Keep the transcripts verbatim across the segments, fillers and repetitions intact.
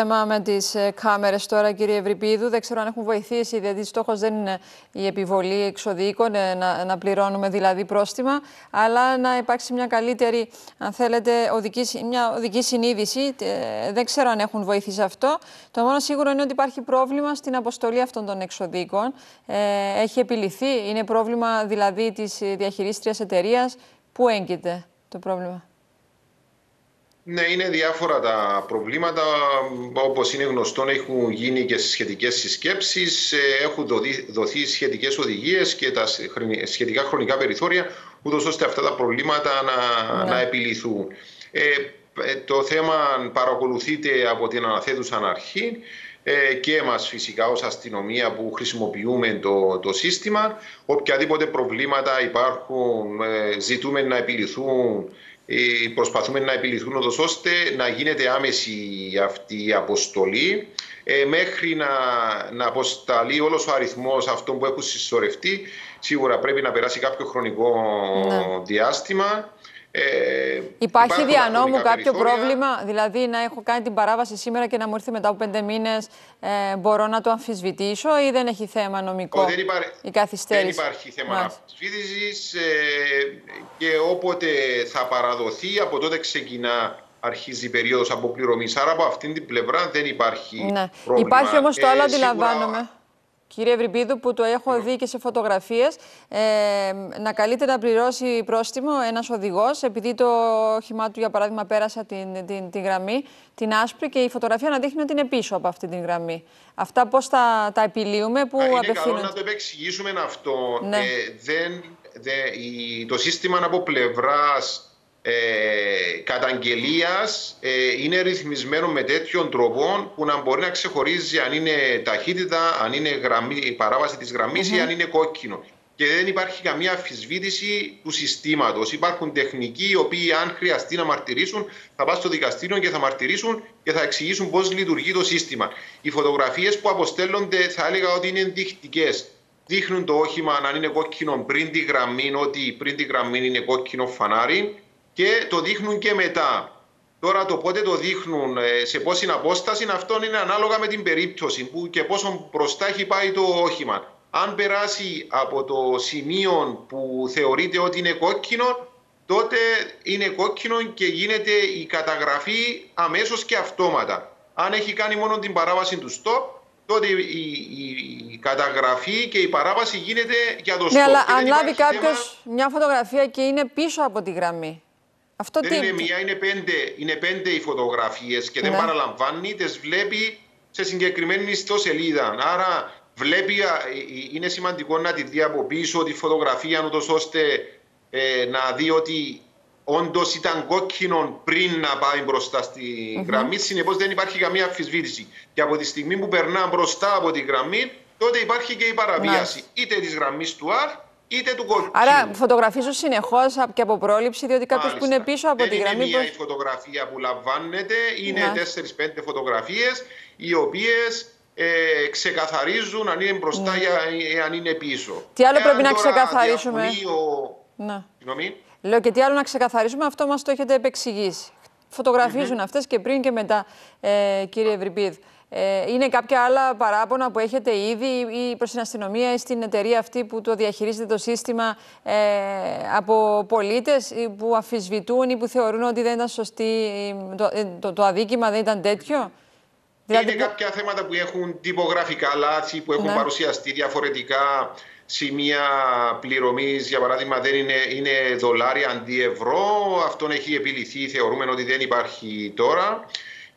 Θέμα με τις κάμερες τώρα, κύριε Ευριπίδου, δεν ξέρω αν έχουν βοηθήσει, γιατί στόχος δεν είναι η επιβολή εξωδιοίκων, να, να πληρώνουμε δηλαδή πρόστιμα, αλλά να υπάρξει μια καλύτερη, αν θέλετε, οδική, μια οδική συνείδηση. Δεν ξέρω αν έχουν βοηθήσει αυτό. Το μόνο σίγουρο είναι ότι υπάρχει πρόβλημα στην αποστολή αυτών των εξωδιοίκων. Έχει επιληθεί, είναι πρόβλημα δηλαδή της διαχειρίστριας εταιρείας. Πού έγκυται το πρόβλημα? Ναι, είναι διάφορα τα προβλήματα. Όπως είναι γνωστόν, έχουν γίνει και σχετικές συσκέψεις, έχουν δοθεί σχετικές οδηγίες και τα σχετικά χρονικά περιθώρια, ούτως ώστε αυτά τα προβλήματα να, ναι. να επιληθούν. Ε, το θέμα παρακολουθείται από την αναθέτουσαν αρχή ε, και εμάς φυσικά ως αστυνομία που χρησιμοποιούμε το, το σύστημα. Οποιαδήποτε προβλήματα υπάρχουν, ε, ζητούμε να επιληθούν. Προσπαθούμε να επιληθούν οδος, ώστε να γίνεται άμεση αυτή η αποστολή ε, μέχρι να, να αποσταλεί όλος ο αριθμός αυτών που έχουν συσσωρευτεί. Σίγουρα πρέπει να περάσει κάποιο χρονικό ναι. διάστημα. Ε, Υπάρχει δια νόμου κάποιο πρόβλημα? Δηλαδή να έχω κάνει την παράβαση σήμερα και να μου έρθει μετά από πέντε μήνες, ε, μπορώ να το αμφισβητήσω ή δεν έχει θέμα νομικό? Ο, δεν υπάρ... η καθυστέρηση. Δεν υπάρχει θέμα αμφισβήτησης ε, και όποτε θα παραδοθεί, από τότε ξεκινά, αρχίζει η περίοδος αποπληρωμής. Άρα από αυτήν την πλευρά δεν υπάρχει ναι. πρόβλημα. Υπάρχει όμως το άλλο, ε, αντιλαμβάνομαι. Σίγουρα... Κύριε Ευριπίδου, που το έχω δει και σε φωτογραφίες, ε, να καλείται να πληρώσει πρόστιμο ένας οδηγός, επειδή το όχημά του, για παράδειγμα, πέρασα την, την, την γραμμή, την άσπρη, και η φωτογραφία να δείχνει ότι είναι πίσω από αυτή την γραμμή. Αυτά πώς τα, τα επιλύουμε, που απευθύνονται? Είναι καλό να το επεξηγήσουμε αυτό. Ναι. Ε, δεν, δε, η, το σύστημα από πλευράς Ε, καταγγελίας ε, είναι ρυθμισμένο με τέτοιον τρόπο που να μπορεί να ξεχωρίζει αν είναι ταχύτητα, αν είναι γραμμή, η παράβαση της γραμμής mm-hmm. ή αν είναι κόκκινο. Και δεν υπάρχει καμία αμφισβήτηση του συστήματος. Υπάρχουν τεχνικοί οι οποίοι, αν χρειαστεί να μαρτυρήσουν, θα πάνε στο δικαστήριο και θα μαρτυρήσουν και θα εξηγήσουν πώς λειτουργεί το σύστημα. Οι φωτογραφίες που αποστέλλονται, θα έλεγα ότι είναι ενδεικτικές. Δείχνουν το όχημα αν είναι κόκκινο πριν τη γραμμή, ότι πριν τη γραμμή είναι κόκκινο φανάρι. Και το δείχνουν και μετά. Τώρα το πότε το δείχνουν, σε πόση απόσταση, αυτό είναι ανάλογα με την περίπτωση που και πόσο μπροστά έχει πάει το όχημα. Αν περάσει από το σημείο που θεωρείται ότι είναι κόκκινο, τότε είναι κόκκινο και γίνεται η καταγραφή αμέσως και αυτόματα. Αν έχει κάνει μόνο την παράβαση του stop, τότε η, η, η καταγραφή και η παράβαση γίνεται για το stop. Ναι, αλλά αν λάβει κάποιος θέμα... μια φωτογραφία και είναι πίσω από τη γραμμή. Αυτό δεν τι... είναι μία, είναι πέντε, είναι πέντε οι φωτογραφίες και ναι. δεν παραλαμβάνει, τις βλέπει σε συγκεκριμένη ιστοσελίδα. Άρα βλέπει, είναι σημαντικό να τη δει από πίσω τη φωτογραφία, ούτως ώστε ε, να δει ότι όντως ήταν κόκκινο πριν να πάει μπροστά στη mm-hmm. γραμμή. Συνεπώς δεν υπάρχει καμία αμφισβήτηση. Και από τη στιγμή που περνά μπροστά από τη γραμμή, τότε υπάρχει και η παραβίαση nice. είτε της γραμμής του αρ, είτε του κόκκινου. Άρα φωτογραφίζω συνεχώς και από πρόληψη, διότι κάποιος που είναι πίσω από δεν τη γραμμή... Δεν είναι μία προς... η φωτογραφία που λαμβάνεται, είναι τέσσερις πέντε φωτογραφίες οι οποίες ε, ξεκαθαρίζουν αν είναι μπροστά ναι. ή αν είναι πίσω. Τι άλλο Εάν πρέπει να ξεκαθαρίσουμε? Διαφωνείο... Να. Λέω και τι άλλο να ξεκαθαρίσουμε, αυτό μας το έχετε επεξηγήσει. Φωτογραφίζουν mm-hmm. αυτές και πριν και μετά, ε, κύριε Ευριπίδη. Είναι κάποια άλλα παράπονα που έχετε ήδη ή προς την αστυνομία ή στην εταιρεία αυτή που το διαχειρίζεται το σύστημα ε, από πολίτες που αμφισβητούν ή που θεωρούν ότι δεν ήταν σωστή, το, το, το αδίκημα δεν ήταν τέτοιο? Είναι δηλαδή... κάποια θέματα που έχουν τυπογραφικά λάθη, που έχουν ναι. παρουσιαστεί διαφορετικά σημεία πληρωμής, για παράδειγμα δεν είναι, είναι δολάρια αντί ευρώ. Αυτόν έχει επιληθεί, θεωρούμε ότι δεν υπάρχει τώρα.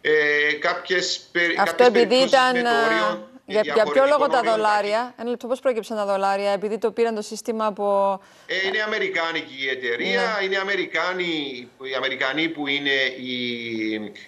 Ε, κάποιες, αυτό επειδή ήταν... Μετώριων, για, για ποιο λόγο τα δολάρια, ένα λεπτό, πώς πρόκειψαν τα δολάρια, επειδή το πήραν το σύστημα από... Ε, είναι αμερικάνικη η εταιρεία, ναι. είναι αμερικάνοι, οι αμερικανοί που είναι οι,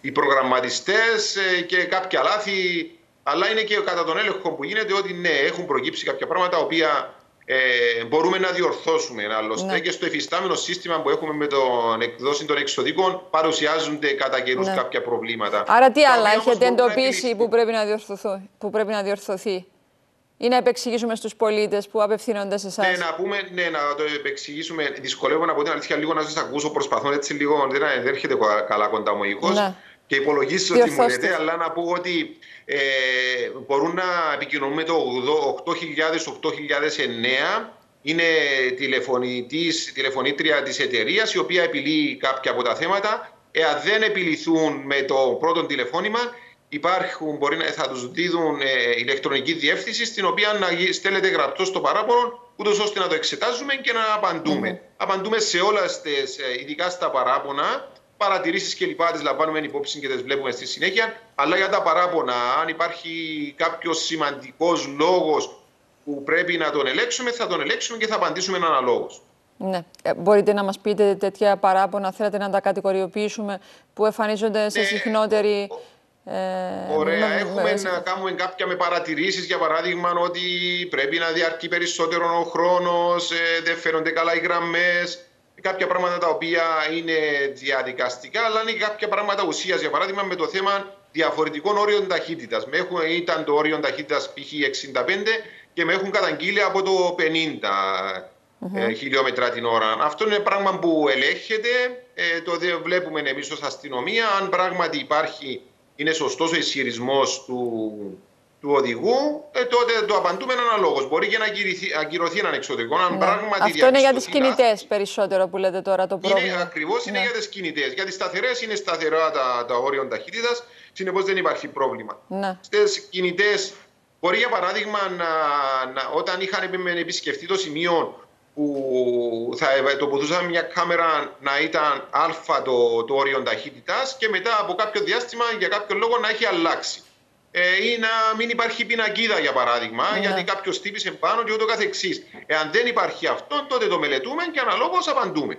οι προγραμματιστές και κάποια λάθη, αλλά είναι και κατά τον έλεγχο που γίνεται ότι ναι, έχουν προκύψει κάποια πράγματα τα οποία ε, μπορούμε να διορθώσουμε. Άλλωστε ναι. και στο εφιστάμενο σύστημα που έχουμε με τον εκδόση των εξωδικών παρουσιάζονται κατά καιρούς ναι. κάποια προβλήματα. Άρα τι άλλα έχετε εντοπίσει που πρέπει, να που πρέπει να διορθωθεί ή να επεξηγήσουμε στους πολίτες που απευθύνονται σε εσάς? Ναι, να πούμε, ναι, να το επεξηγήσουμε. Δυσκολεύομαι από την αλήθεια λίγο να σας ακούσω, προσπαθώ έτσι λίγο, δεν έρχεται καλά κοντά μου ο ήχος. Ναι. Και υπολογίσεις ότι μου λέτε, αλλά να πω ότι ε, μπορούν να επικοινωνούν με το οκτώ χιλιάδες οκτώ χιλιάδες εννιά. Είναι τηλεφωνήτρια της εταιρείας, η οποία επιλύει κάποια από τα θέματα. Εάν δεν επιληθούν με το πρώτο τηλεφώνημα, υπάρχουν, μπορεί να, θα τους δίδουν ε, ηλεκτρονική διεύθυνση, στην οποία να στέλνετε γραπτό στο παράπονο, ούτως ώστε να το εξετάζουμε και να απαντούμε. Mm. Απαντούμε σε όλα, τις, ειδικά στα παράπονα, παρατηρήσεις και λοιπά, τις λαμβάνουμε υπόψη και τις βλέπουμε στη συνέχεια. Αλλά για τα παράπονα, αν υπάρχει κάποιος σημαντικός λόγος που πρέπει να τον ελέγξουμε, θα τον ελέγξουμε και θα απαντήσουμε έναν αναλόγως. Ναι. Μπορείτε να μας πείτε τέτοια παράπονα, θέλετε να τα κατηγοριοποιήσουμε, που εμφανίζονται σε ναι. συχνότερη... Ε, Ωραία, ναι, έχουμε ναι, ναι. να κάνουμε κάποια με παρατηρήσεις, για παράδειγμα, ότι πρέπει να διαρκεί περισσότερο ο χρόνος, ε, δεν φαίνονται καλά οι γραμμές, κάποια πράγματα τα οποία είναι διαδικαστικά, αλλά είναι κάποια πράγματα ουσίας, για παράδειγμα, με το θέμα διαφορετικών όριων ταχύτητας. Με έχουν, ήταν το όριο ταχύτητας π.χ. εξήντα πέντε και με έχουν καταγγείλει από το πενήντα mm-hmm. ε, χιλιόμετρα την ώρα. Αυτό είναι πράγμα που ελέγχεται, ε, το δε βλέπουμε εμείς ως αστυνομία, αν πράγματι υπάρχει... είναι σωστός ο ισχυρισμός του, του οδηγού, ε, τότε το απαντούμε αναλόγως. Μπορεί και να ακυρωθεί έναν εξωτερικό. Αν ναι. πράγματι αυτό είναι για τις κινητές περισσότερο που λέτε τώρα το πρόβλημα. Είναι, ακριβώς ναι. είναι για τις κινητές. Για τις σταθερές είναι σταθερά τα, τα όρια ταχύτητας, συνεπώς δεν υπάρχει πρόβλημα. Ναι. Στις κινητές μπορεί για παράδειγμα να, να, όταν είχαν επισκεφτεί το σημείο που θα τοποθετούσαμε μια κάμερα να ήταν αλφα το, το όριο ταχύτητας και μετά από κάποιο διάστημα για κάποιο λόγο να έχει αλλάξει. Ε, ή να μην υπάρχει πινακίδα για παράδειγμα, yeah. γιατί κάποιο τύπησε πάνω και ούτω καθεξής. Εάν δεν υπάρχει αυτό, τότε το μελετούμε και αναλόγως απαντούμε.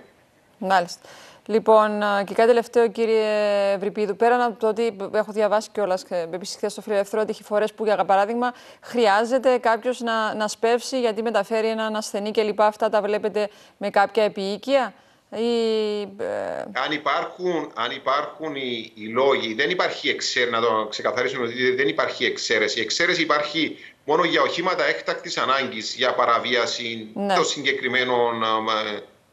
Μάλιστα. Λοιπόν, και κάτι τελευταίο, κύριε Ευρυπίδου. Πέραν από το ότι έχω διαβάσει κιόλας επίσης χθες στο Φιλελεύθερο, ότι έχει φορές που, για παράδειγμα, χρειάζεται κάποιος να, να σπεύσει γιατί μεταφέρει έναν ασθενή κλπ. Αυτά τα βλέπετε με κάποια επιοίκεια. Ή... Αν υπάρχουν, αν υπάρχουν οι, οι λόγοι, δεν υπάρχει εξαίρεση. Να το ξεκαθαρίσουμε ότι δεν υπάρχει εξαίρεση. Η εξαίρεση υπάρχει μόνο για οχήματα έκτακτης ανάγκης, για παραβίαση ναι. των συγκεκριμένων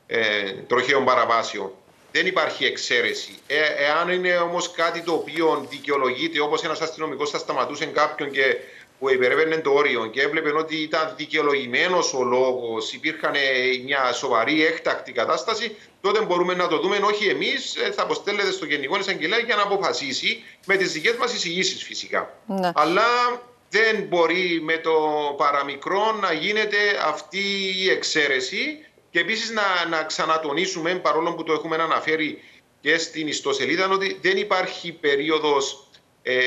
ε, ε, τροχαίων παραβάσεων. Δεν υπάρχει εξαίρεση. Ε, εάν είναι όμως κάτι το οποίο δικαιολογείται, όπως ένας αστυνομικός θα σταματούσε κάποιον και, που υπερεύαινε το όριο και έβλεπε ότι ήταν δικαιολογημένος ο λόγος, υπήρχαν μια σοβαρή έκτακτη κατάσταση, τότε μπορούμε να το δούμε. Όχι εμείς, θα αποστέλλεται στο Γενικό Εισαγγελέα για να αποφασίσει με τις δικές μας εισηγήσεις φυσικά. Ναι. Αλλά δεν μπορεί με το παραμικρό να γίνεται αυτή η εξαίρεση. Και επίσης να, να ξανατονίσουμε, παρόλο που το έχουμε αναφέρει και στην ιστοσελίδα, ότι δεν υπάρχει περίοδος ε,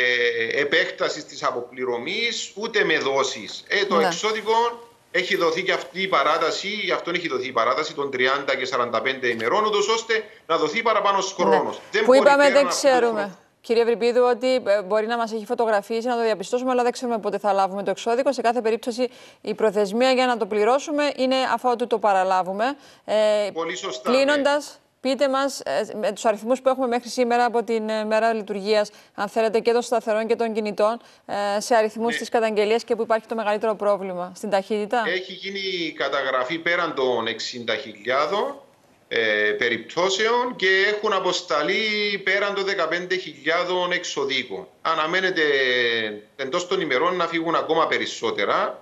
επέκτασης της αποπληρωμής ούτε με δόσεις. Ε, το ναι. εξώδικο έχει δοθεί και αυτή η παράταση, γι' αυτόν έχει δοθεί η παράταση των τριάντα και σαράντα πέντε ημερών, ούτως ώστε να δοθεί παραπάνος χρόνος. Ναι. Δεν που είπαμε δεν ξέρουμε. Αυτό... Κύριε Ευρυπίδου, ότι μπορεί να μας έχει φωτογραφίσει, να το διαπιστώσουμε, αλλά δεν ξέρουμε πότε θα λάβουμε το εξώδικο. Σε κάθε περίπτωση, η προθεσμία για να το πληρώσουμε είναι αφότου το παραλάβουμε. Πολύ σωστά. Κλείνοντας, ναι. πείτε μας με τους αριθμούς που έχουμε μέχρι σήμερα από την μέρα λειτουργίας, αν θέλετε, και των σταθερών και των κινητών, σε αριθμούς ναι. της καταγγελίας και που υπάρχει το μεγαλύτερο πρόβλημα στην ταχύτητα. Έχει γίνει καταγραφή πέραν των εξήντα χιλιάδων. Ε, περιπτώσεων και έχουν αποσταλεί πέραν των δεκαπέντε χιλιάδων εξωδίκων. Αναμένεται εντός των ημερών να φύγουν ακόμα περισσότερα,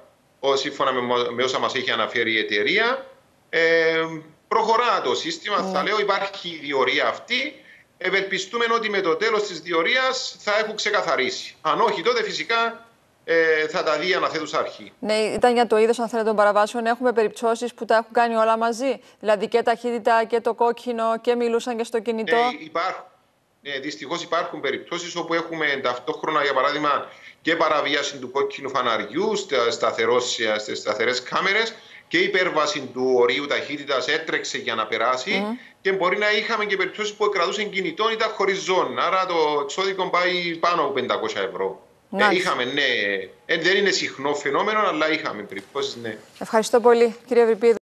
σύμφωνα με, με όσα μας έχει αναφέρει η εταιρεία. Ε, προχωρά το σύστημα, mm. θα λέω, υπάρχει η διορία αυτή. Ευελπιστούμε ότι με το τέλος της διορίας θα έχουν ξεκαθαρίσει. Αν όχι, τότε φυσικά... θα τα δει αναθέτουσα αρχή. Ναι, ήταν για το είδος, αν θέλετε, των παραβάσεων. Έχουμε περιπτώσεις που τα έχουν κάνει όλα μαζί. Δηλαδή και ταχύτητα και το κόκκινο και μιλούσαν και στο κινητό. Ε, υπάρχουν. Ε, δυστυχώς υπάρχουν περιπτώσεις όπου έχουμε ταυτόχρονα, για παράδειγμα, και παραβίαση του κόκκινου φαναριού στις σταθερές κάμερες και υπέρβαση του ορίου ταχύτητας έτρεξε για να περάσει. Mm. Και μπορεί να είχαμε και περιπτώσεις που εκκρατούσαν κινητών, ήταν χωρίς ζώνη. Άρα το εξώδικο πάει πάνω από πεντακόσια ευρώ. Ε, είχαμε, ναι. Ε, δεν είναι συχνό φαινόμενο, αλλά είχαμε περιπτώσεις, ναι. Ευχαριστώ πολύ, κύριε Ευρυπίδη.